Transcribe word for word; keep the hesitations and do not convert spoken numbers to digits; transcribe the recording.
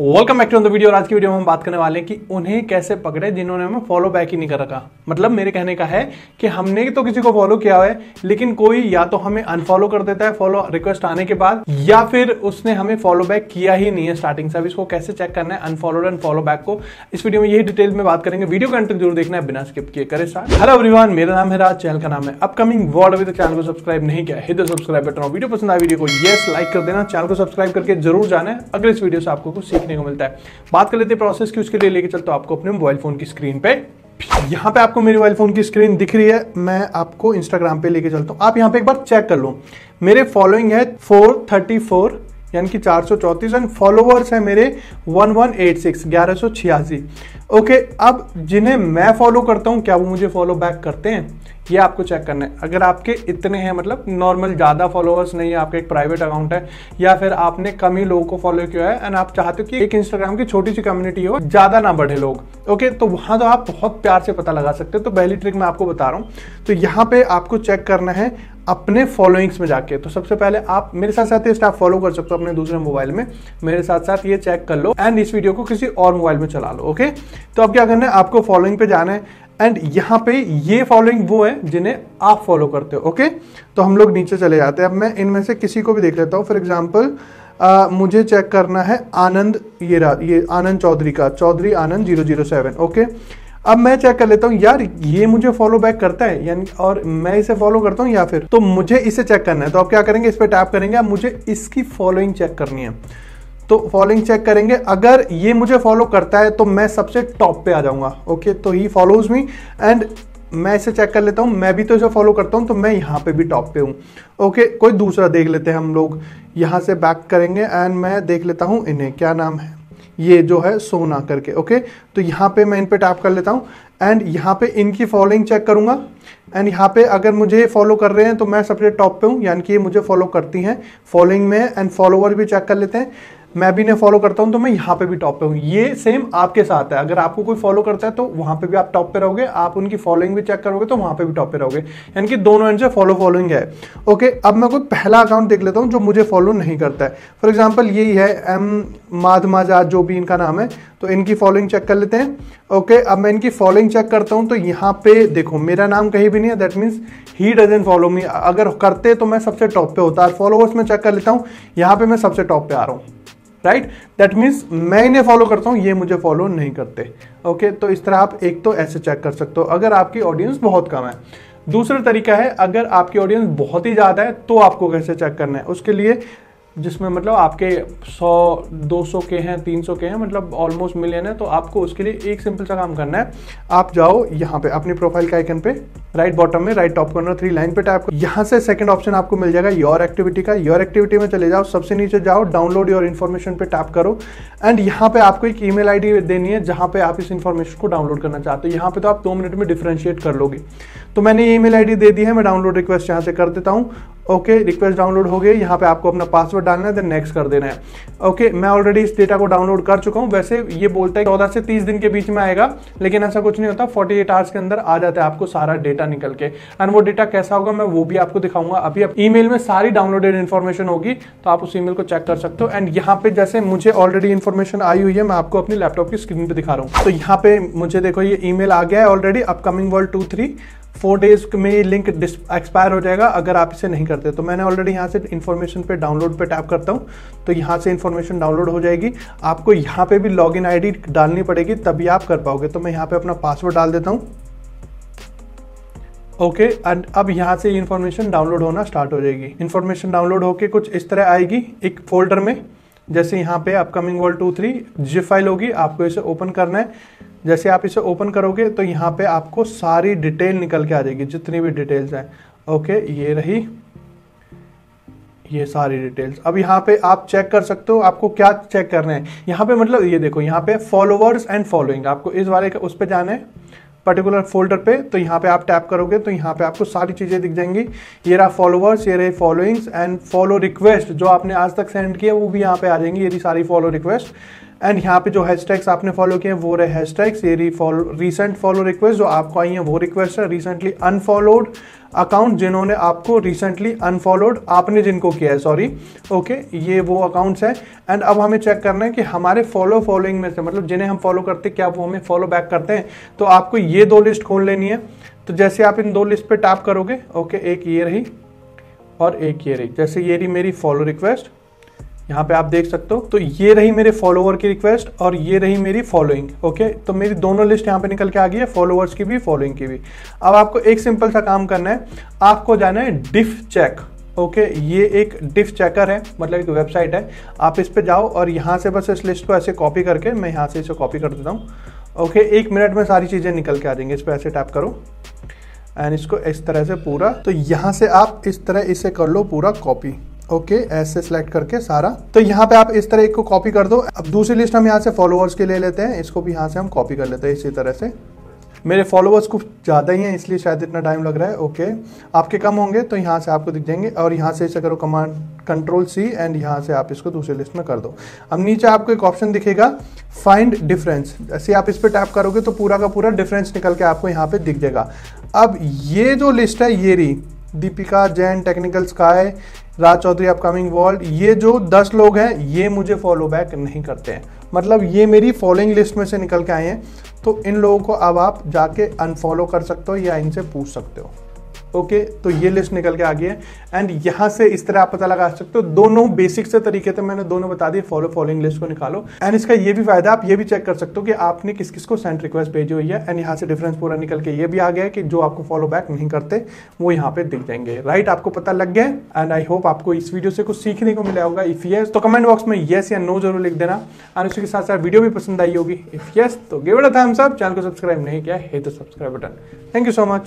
Welcome back to the video. और आज की वीडियो में हम बात करने वाले हैं कि उन्हें कैसे पकड़े जिन्होंने हमें फॉलो बैक ही नहीं कर रखा। मतलब मेरे कहने का है कि हमने तो किसी को फॉलो किया है, लेकिन कोई या तो हमें अनफॉलो कर देता है फॉलो रिक्वेस्ट आने के बाद, या फिर उसने हमें फॉलो बैक किया ही नहीं है स्टार्टिंग से। अब इसको कैसे चेक करना है अनफॉलोड एंड फॉलो बैक को, इस वीडियो में यही डिटेल में बात करेंगे। वीडियो का अंत तक जरूर देखना है बिना स्किप किए। करें स्टार्ट। हेलो एवरीवन, मेरा नाम है राज, चैनल का नाम है अपकमिंग वर्ल्ड। अभी तक चैनल को सब्सक्राइब नहीं किया है तो सब्सक्राइब करना। वीडियो पसंद आए वीडियो को यस लाइक कर देना, चैनल को सब्सक्राइब करके जरूर जाना है अगर इस वीडियो से आपको कुछ सीख को मिलता है। बात कर लेते हैं प्रोसेस की। उसके लिए लेके चलते हो आपको अपने मोबाइल फोन की स्क्रीन पे। यहाँ पे आपको मेरे मोबाइल फोन की स्क्रीन दिख रही है, मैं आपको इंस्टाग्राम पे लेके चलता हूँ। आप यहाँ पे एक बार चेक कर लो, मेरे फॉलोइंग है फोर थर्टी फोर, यानी कि चार सौ चौंतीस, एंड फॉलोअर्स है मेरे वन वन एट सिक्स, ग्यारह सौ छियासी। ओके, अब जिन्हें मैं फॉलो करता हूँ क्या वो मुझे फॉलो बैक करते हैं, ये आपको चेक करना है। अगर आपके इतने हैं, मतलब नॉर्मल ज़्यादा फॉलोअर्स नहीं है, आपका एक प्राइवेट अकाउंट है, या फिर आपने कम ही लोगों को फॉलो किया है एंड आप चाहते हो कि एक इंस्टाग्राम की छोटी सी कम्युनिटी हो, ज़्यादा ना बढ़े लोग, ओके, तो वहाँ तो आप बहुत प्यार से पता लगा सकते हो। तो पहली ट्रिक मैं आपको बता रहा हूँ। तो यहाँ पर आपको चेक करना है अपने फॉलोइंग्स में जाके। तो सबसे पहले आप मेरे साथ साथ ये स्टाफ फॉलो कर सकते हो अपने दूसरे मोबाइल में, मेरे साथ साथ ये चेक कर लो एंड इस वीडियो को किसी और मोबाइल में चला लो। ओके, तो अब क्या करना है, आपको फॉलोइंग पे जाना है एंड यहाँ पे ये फॉलोइंग वो है जिन्हें आप फॉलो करते हो। ओके, तो हम लोग नीचे चले जाते हैं। अब मैं इनमें से किसी को भी देख लेता हूँ। फॉर एग्जाम्पल Uh, मुझे चेक करना है आनंद, ये रहा, ये आनंद चौधरी का, Chaudhary Anand zero zero seven. Okay, अब मैं चेक कर लेता हूँ यार ये मुझे फॉलो बैक करता है, यानी और मैं इसे फॉलो करता हूँ या फिर, तो मुझे इसे चेक करना है। तो आप क्या करेंगे, इस पर टैप करेंगे, मुझे इसकी फॉलोइंग चेक करनी है। तो फॉलोइंग चेक करेंगे, अगर ये मुझे फॉलो करता है तो मैं सबसे टॉप पे आ जाऊँगा। ओके, तो ही फॉलोज मी, एंड मैं इसे चेक कर लेता हूँ, मैं भी तो इसे फॉलो करता हूँ, तो मैं यहाँ पे भी टॉप पे हूँ। ओके, कोई दूसरा देख लेते हैं हम लोग। यहाँ से बैक करेंगे एंड मैं देख लेता हूँ इन्हें, क्या नाम है, ये जो है सोना करके। ओके, तो यहाँ पे मैं इन पे टैप कर लेता हूँ एंड यहाँ पे इनकी फॉलोइंग चेक करूँगा, एंड यहाँ पे अगर मुझे फॉलो कर रहे हैं तो मैं सबसे टॉप पे हूँ, यानी कि ये मुझे फॉलो करती हैं फॉलोइंग में, एंड फॉलोअर भी चेक कर लेते हैं। मैं भी इन्हें फॉलो करता हूं तो मैं यहाँ पे भी टॉप पे हूँ। ये सेम आपके साथ है, अगर आपको कोई फॉलो करता है तो वहाँ पे भी आप टॉप पे रहोगे, आप उनकी फॉलोइंग भी चेक करोगे तो वहाँ पे भी टॉप पे रहोगे, यानी कि दोनों एंड से फॉलो फॉलोइंग है। ओके, अब मैं कोई पहला अकाउंट देख लेता हूँ जो मुझे फॉलो नहीं करता है। फॉर एग्जाम्पल यही है एम माधमाजाद, जो भी इनका नाम है, तो इनकी फॉलोइंग चेक कर लेते हैं। ओके, अब मैं इनकी फॉलोइंग चेक करता हूँ, तो यहाँ पे देखो मेरा नाम कहीं भी नहीं है, that means he doesn't follow me. अगर करते तो मैं सबसे टॉप पे होता। फॉलोअर्स में चेक कर लेता हूँ, यहाँ पे मैं सबसे टॉप पे आ रहा हूँ, राइट, दैट मीन्स मैं इन्हें फॉलो करता हूँ, ये मुझे फॉलो नहीं करते। ओके, तो इस तरह आप एक तो ऐसे चेक कर सकते हो अगर आपकी ऑडियंस बहुत कम है। दूसरा तरीका है, अगर आपकी ऑडियंस बहुत ही ज़्यादा है तो आपको कैसे चेक करना है, उसके लिए जिसमें मतलब आपके सौ दो सौ के हैं, तीन सौ के हैं, मतलब ऑलमोस्ट मिलियन है, तो आपको उसके लिए एक सिंपल सा काम करना है। आप जाओ यहाँ पे अपनी प्रोफाइल के आइकन पे, राइट बॉटम में, right top corner, three line पे टैप कर, यहाँ से सेकंड ऑप्शन आपको मिल जाएगा योर एक्टिविटी का। योर एक्टिविटी में चले जाओ, सबसे नीचे जाओ, डाउनलोड योर इन्फॉर्मेशन पे टैप करो, एंड यहाँ पे आपको एक ईमेल आईडी देनी है जहाँ पे आप इस इन्फॉर्मेशन को डाउनलोड करना चाहते हो। यहाँ पे तो आप दो मिनट में डिफ्रेंशिएट कर लोगे। तो मैंने ईमेल आईडी दे दी है, मैं डाउनलोड रिक्वेस्ट यहाँ से कर देता हूँ। ओके, रिक्वेस्ट डाउनलोड हो गई, यहाँ पे आपको अपना पासवर्ड डालना है, देन नेक्स्ट कर देना है। ओके, मैं ऑलरेडी इस डेटा को डाउनलोड कर चुका हूँ। वैसे ये बोलता है चौदह से तीस दिन के बीच में आएगा, लेकिन ऐसा कुछ नहीं होता, अड़तालीस आवर्स के अंदर आ जाता है आपको सारा डेटा निकल के, एंड वो डेटा कैसा होगा मैं वो भी आपको दिखाऊंगा। अभी आप ईमेल में सारी डाउनलोडेड इन्फॉर्मेशन होगी, तो आप उस ईमेल को चेक कर सकते हो। एंड यहाँ पे जैसे मुझे ऑलरेडी इन्फॉर्मेशन आई हुई है, मैं आपको अपनी लैपटॉप की स्क्रीन पर दिखा रहा हूँ। तो यहाँ पे मुझे देखो ये ईमेल आ गया है already, upcoming world two three four days में ये लिंक एक्सपायर हो जाएगा अगर आप इसे नहीं करते। तो मैंने ऑलरेडी यहाँ से इन्फॉर्मेशन पे डाउनलोड पे टैप करता हूँ, तो यहाँ से इन्फॉर्मेशन डाउनलोड हो जाएगी। आपको यहाँ पे भी लॉगिन आईडी डालनी पड़ेगी तभी आप कर पाओगे। तो मैं यहाँ पे अपना पासवर्ड डाल देता हूँ। ओके, एंड अब यहाँ से इन्फॉर्मेशन डाउनलोड होना स्टार्ट हो जाएगी। इन्फॉर्मेशन डाउनलोड होके कुछ इस तरह आएगी एक फोल्डर में, जैसे यहाँ पे upcoming world two three zip file होगी, आपको इसे ओपन करना है। जैसे आप इसे ओपन करोगे तो यहाँ पे आपको सारी डिटेल निकल के आ जाएगी, जितनी भी डिटेल्स हैं। ओके, ये रही ये सारी डिटेल्स। अब यहाँ पे आप चेक कर सकते हो आपको क्या चेक करना है। यहाँ पे मतलब ये देखो यहाँ पे फॉलोअर्स एंड फॉलोइंग, आपको इस वाले का उस पर जाना है पर्टिकुलर फोल्डर पे। तो यहाँ पे आप टैप करोगे तो यहाँ पे आपको सारी चीज़ें दिख जाएंगी। ये रहा फॉलोअर्स, ये रहे फॉलोइंग्स, एंड फॉलो रिक्वेस्ट जो आपने आज तक सेंड किया वो भी यहाँ पे आ जाएंगी, ये रही सारी फॉलो रिक्वेस्ट। एंड यहाँ पे जो हैशटैग्स आपने फॉलो किए हैं वो रहे हैशटैग्स, ये री फॉलो रिसेंट फॉलो रिक्वेस्ट जो आपको आई है वो रिक्वेस्ट है, रिसेंटली अनफॉलोड अकाउंट जिन्होंने आपको रिसेंटली अनफॉलोड आपने जिनको किया है सॉरी ओके okay, ये वो अकाउंट्स हैं। एंड अब हमें चेक करना है कि हमारे फॉलो फॉलोइंग में से मतलब जिन्हें हम फॉलो करते क्या वो हमें फॉलो बैक करते हैं। तो आपको ये दो लिस्ट खोल लेनी है। तो जैसे आप इन दो लिस्ट पर टैप करोगे ओके okay, एक ये रही और एक ये रही। जैसे ये रही मेरी फॉलो रिक्वेस्ट, यहाँ पे आप देख सकते हो, तो ये रही मेरे फॉलोवर की रिक्वेस्ट और ये रही मेरी फॉलोइंग ओके। तो मेरी दोनों लिस्ट यहाँ पे निकल के आ गई है, फॉलोवर्स की भी फॉलोइंग की भी। अब आपको एक सिंपल सा काम करना है, आपको जाना है डिफ चेक ओके okay, ये एक डिफ चेकर है मतलब एक वेबसाइट है। आप इस पे जाओ और यहाँ से बस इस लिस्ट को ऐसे कॉपी करके, मैं यहाँ से इसे कॉपी कर देता हूँ ओके okay, एक मिनट में सारी चीज़ें निकल के आ जाएंगी। इस पर ऐसे टैप करो एंड इसको इस तरह से पूरा, तो यहाँ से आप इस तरह इसे कर लो पूरा कॉपी ओके okay, ऐसे सेलेक्ट करके सारा। तो यहाँ पे आप इस तरह एक को कॉपी कर दो। अब दूसरी लिस्ट हम यहाँ से फॉलोअर्स के ले लेते हैं, इसको भी यहाँ से हम कॉपी कर लेते हैं इसी तरह से। मेरे फॉलोअर्स कुछ ज़्यादा ही हैं इसलिए शायद इतना टाइम लग रहा है ओके okay. आपके कम होंगे तो यहाँ से आपको दिख जाएंगे और यहाँ से इसे करो कमांड कंट्रोल सी एंड यहाँ से आप इसको दूसरी लिस्ट में कर दो। अब नीचे आपको एक ऑप्शन दिखेगा फाइंड डिफरेंस, जैसे आप इस पर टैप करोगे तो पूरा का पूरा डिफरेंस निकल के आपको यहाँ पर दिख जाएगा। अब ये जो लिस्ट है ये रही Deepika Jain, technical sky, Raj Chaudhary, upcoming world, ये जो दस लोग हैं ये मुझे फॉलो बैक नहीं करते हैं, मतलब ये मेरी फॉलोइंग लिस्ट में से निकल के आए हैं। तो इन लोगों को अब आप जाके अनफॉलो कर सकते हो या इनसे पूछ सकते हो ओके okay, तो ये लिस्ट निकल के आ गई है। एंड यहाँ से इस तरह आप पता लगा सकते हो, दोनों बेसिक से तरीके थे मैंने दोनों बता दिए, फॉलो फॉलोइंग लिस्ट को निकालो। एंड इसका ये भी फायदा आप ये भी चेक कर सकते हो कि आपने किस किस को सेंड रिक्वेस्ट भेजी हुई है। एंड यहाँ से डिफरेंस पूरा निकल के ये भी आ गया है कि जो आपको फॉलो बैक नहीं करते वो यहाँ पे दिख जाएंगे राइट। आपको पता लग गया है एंड आई होप आपको इस वीडियो से कुछ सीखने को मिला होगा। इफ येस तो कमेंट बॉक्स में येस या नो जरूर लिख देना एंड उसके साथ साथ वीडियो भी पसंद आई होगी। इफ येस तो give it a thumbs up, channel को सब्सक्राइब नहीं किया है तो subscribe button. Thank you so much.